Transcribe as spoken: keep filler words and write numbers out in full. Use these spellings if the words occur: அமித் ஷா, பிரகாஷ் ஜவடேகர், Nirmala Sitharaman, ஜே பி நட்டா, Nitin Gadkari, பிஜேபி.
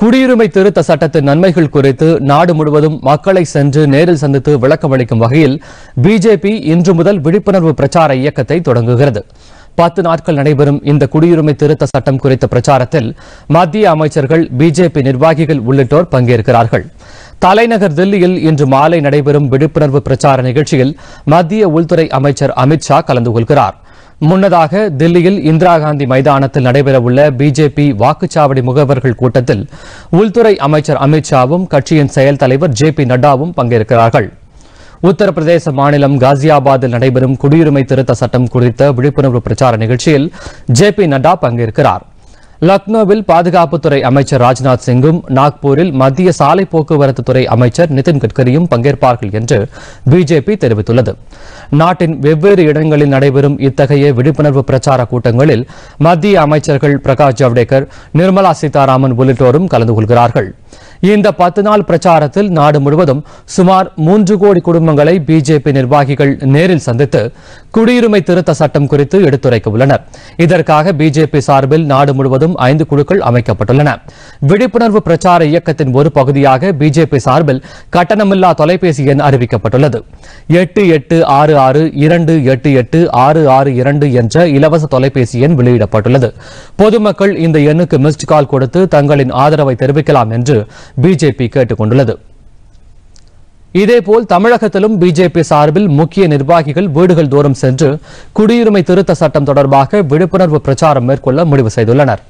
குடியுரிமை திருத்த சட்டத்தின் நன்மைகள் குறித்து நாடு முழுவதும் மக்களை சென்று நேரில் சந்தித்து விளக்கம் அளிக்கும் வகையில் பிஜேபி இன்று முதல் விழிப்புணர்வு பிரச்சார இயக்கத்தை தொடங்குகிறது. பத்து நாட்கள் நடைபெறும் இந்த குடியுரிமை திருத்த சட்டம் குறித்த பிரச்சாரத்தில் மத்திய அமைச்சர்கள், பிஜேபி நிர்வாகிகள் உள்ளிட்டோர் பங்கேற்கிறார்கள். தலைநகர் தில்லியில் இன்று மாலை நடைபெறும் விழிப்புணர்வு பிரச்சார நிகழ்ச்சியில் மத்திய உள்துறை அமைச்சர் அமித் ஷா கலந்து கொள்கிறார். முன்னதாக தில்லியில் இந்திரா காந்தி மைதானத்தில் நடைபெறவுள்ள பிஜேபி வாக்குச்சாவடி முகவர்கள் கூட்டத்தில் உள்துறை அமைச்சர் அமித் ஷாவும் கட்சியின் செயல் தலைவர் ஜே பி நட்டாவும் பங்கேற்கிறார்கள். உத்தரப்பிரதேச மாநிலம் காசியாபாத்தில் நடைபெறும் குடியுரிமை திருத்த சட்டம் குறித்த விழிப்புணர்வு பிரச்சார நிகழ்ச்சியில் ஜே பி நட்டா பங்கேற்கிறார். லக்னோவில் பாதுகாப்புத்துறை அமைச்சர் ராஜ்நாத் சிங்கும், நாக்பூரில் மத்திய சாலை போக்குவரத்து துறை அமைச்சர் நிதின் கட்கரியும் பங்கேற்பார்கள் என்று பிஜேபி தெரிவித்துள்ளது. நாட்டின் வெவ்வேறு இடங்களில் நடைபெறும் இத்தகைய விழிப்புணர்வு பிரச்சார கூட்டங்களில் மத்திய அமைச்சர்கள் பிரகாஷ் ஜவடேகர், நிர்மலா சீதாராமன் உள்ளிட்டோரும் கலந்து கொள்கிறார்கள். இந்த பத்து நாள் பிரச்சாரத்தில் நாடு முழுவதும் சுமார் மூன்று கோடி குடும்பங்களை பிஜேபி நிர்வாகிகள் நேரில் சந்தித்து குடியுரிமை திருத்த சட்டம் குறித்து எடுத்துரைக்க உள்ளனர். இதற்காக பிஜேபி சார்பில் நாடு முழுவதும் ஐந்து குழுக்கள் அமைக்கப்பட்டுள்ளன. விழிப்புணர்வு பிரச்சார இயக்கத்தின் ஒரு பகுதியாக பிஜேபி சார்பில் கட்டணமில்லா தொலைபேசி எண் அறிவிக்கப்பட்டுள்ளது. எட்டு எட்டு ஆறு ஆறு இரண்டு எட்டு எட்டு ஆறு ஆறு இரண்டு என்ற இலவச தொலைபேசி எண் வெளியிடப்பட்டுள்ளது. பொதுமக்கள் இந்த எண்ணுக்கு மிஸ்டு கால் கொடுத்து தங்களின் ஆதரவை தெரிவிக்கலாம் என்று பிஜேபி கேட்டுக் கொண்டுள்ளது. இதேபோல் தமிழகத்திலும் பிஜேபி சார்பில் முக்கிய நிர்வாகிகள் வீடுகள் தோறும் சென்று குடியுரிமை திருத்த சட்டம் தொடர்பாக விழிப்புணர்வு பிரச்சாரம் மேற்கொள்ள முடிவு செய்துள்ளனர்.